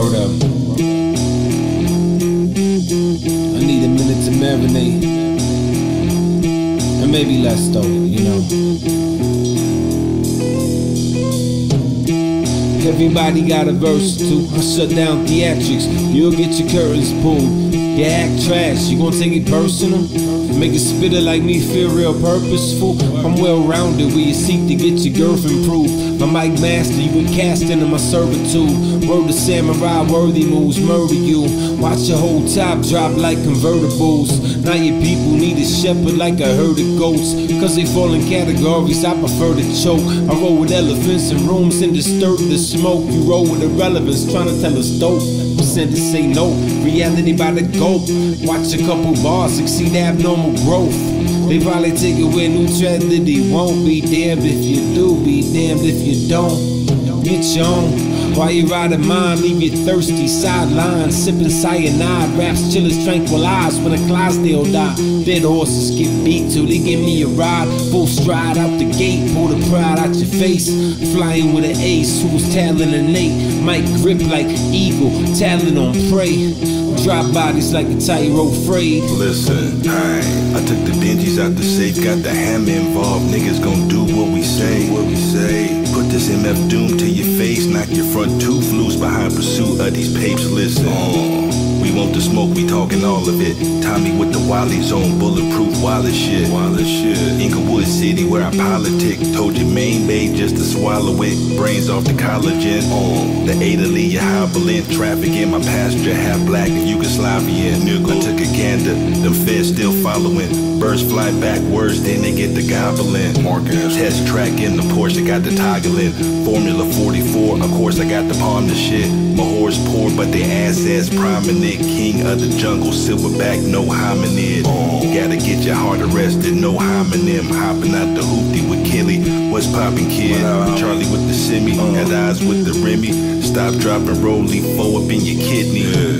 Word up. I need a minute to marinate, and maybe less though, you know. Everybody got a verse to shut down theatrics. You'll get your curtains pulled. You act trash, you gon' take it personal? Make a spitter like me feel real purposeful. I'm well-rounded where you seek to get your girlfriend proof. My mic master, you were cast into my servitude. Word to samurai, worthy moves, murder you. Watch your whole top drop like convertibles. Now your people need a shepherd like a herd of goats. Cause they fall in categories, I prefer to choke. I roll with elephants in rooms and disturb the smoke. You roll with irrelevance, trying to tell us dope. Percent to say no, reality by the go. Watch a couple bars succeed abnormal growth. They probably take away new tragedy. Won't be damned if you do, be damned if you don't. Get your own. While you ride a mine, leave you thirsty. Sideline, sipping cyanide. Raps, chillers, tranquilized. When a Clydesdale die, dead horses get beat till they give me a ride. Full stride out the gate, pull the pride out your face. Flying with an ace, who's talent innate. Might grip like eagle, talent on prey. Drop bodies like a tightrope frayed. Listen, I took the dingies out the safe, got the hammer involved. Niggas gon' do what we say, what we say. Put this MF doom to your face, knock your front tooth loose behind pursuit of these papes. Listen, we want the smoke, we talking all of it. Tommy with the Wally's on bulletproof wallet shit. Wallet shit. Inglewood City where I politic. Told your main babe just to swallow it. Brains off the collagen. The Italy, your hobbling. Traffic in my pasture, half black and Yugoslavian. I took a gander, them feds still following. Birds fly backwards, then they get the gobbling. Test track in the Porsche, got the toggling. Formula 44, of course I got the palm to shit. My horse poor, but the ass prominent. King of the jungle, silverback, no hominid. Gotta get your heart arrested, no homonym. Hopping out the hoopty with Kelly. What's poppin', kid? Charlie with the simi, got eyes with the Remy. Stop, drop, and roll, leave foe up in your kidney.